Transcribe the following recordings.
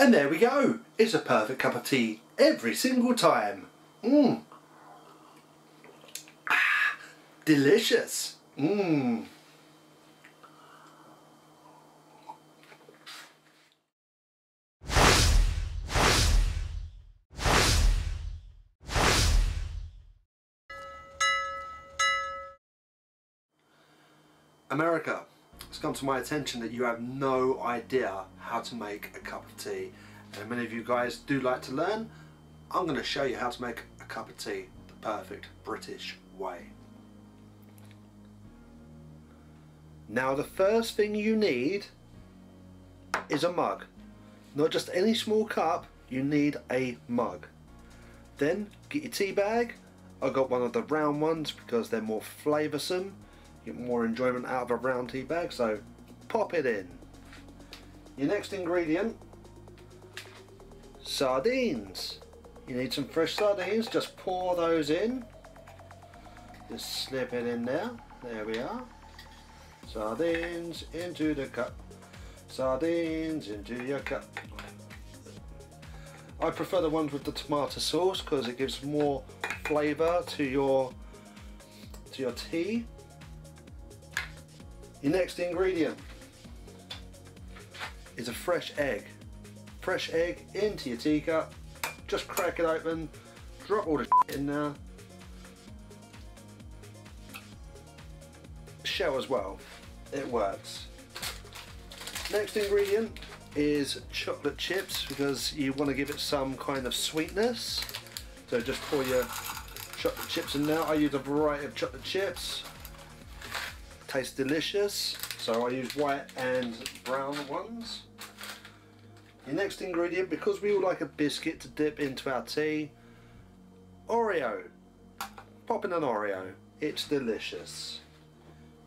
And there we go. It's a perfect cup of tea every single time. Mmm. Ah, delicious. Mmm. America, it's come to my attention that you have no idea how to make a cup of tea, and many of you guys do like to learn. I'm going to show you how to make a cup of tea the perfect British way. Now the first thing you need is a mug. Not just any small cup, you need a mug. Then get your tea bag. I got one of the round ones because they're more flavoursome. Get more enjoyment out of a round tea bag, so pop it in. Your next ingredient, sardines. You need some fresh sardines, just pour those in, just slip it in there. There we are. Sardines into the cup, sardines into your cup. I prefer the ones with the tomato sauce because it gives more flavour to your tea. Your next ingredient is a fresh egg. Fresh egg into your teacup. Just crack it open, drop all the shit in there. Shell as well, it works. Next ingredient is chocolate chips because you want to give it some kind of sweetness. So just pour your chocolate chips in there. I use a variety of chocolate chips. Tastes delicious, so I use white and brown ones. Your next ingredient, because we all like a biscuit to dip into our tea, Oreo. Pop in an Oreo, it's delicious.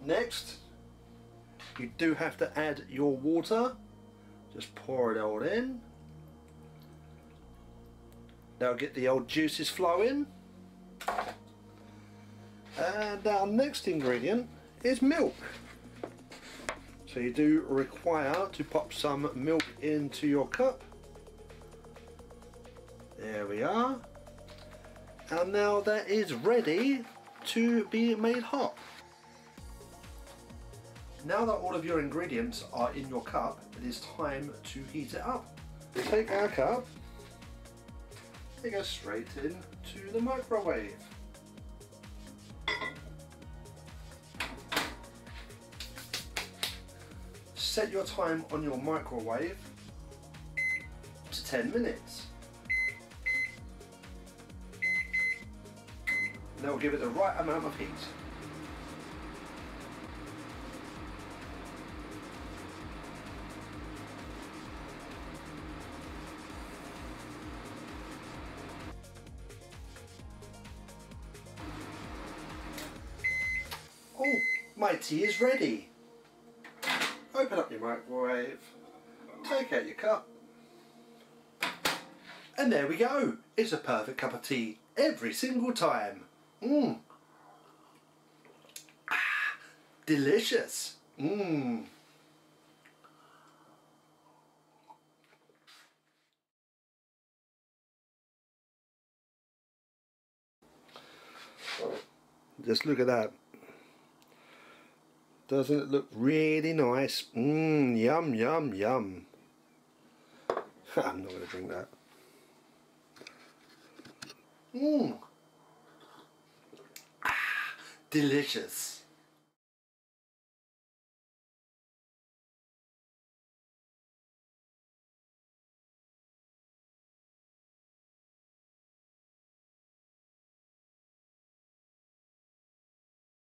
Next, you do have to add your water. Just pour it all in. Now get the old juices flowing. And our next ingredient is milk. So you do require to pop some milk into your cup. There we are. And now that is ready to be made hot. Now that all of your ingredients are in your cup, it is time to heat it up. Take our cup, it goes straight into the microwave. Set your time on your microwave to 10 minutes. Now give it the right amount of heat. Oh, my tea is ready. Open up your microwave, take out your cup, and there we go. It's a perfect cup of tea every single time. Mmm. Ah, delicious. Mmm. Just look at that. Doesn't it look really nice? Mmm, yum, yum, yum. I'm not going to drink that. Mmm. Ah, delicious.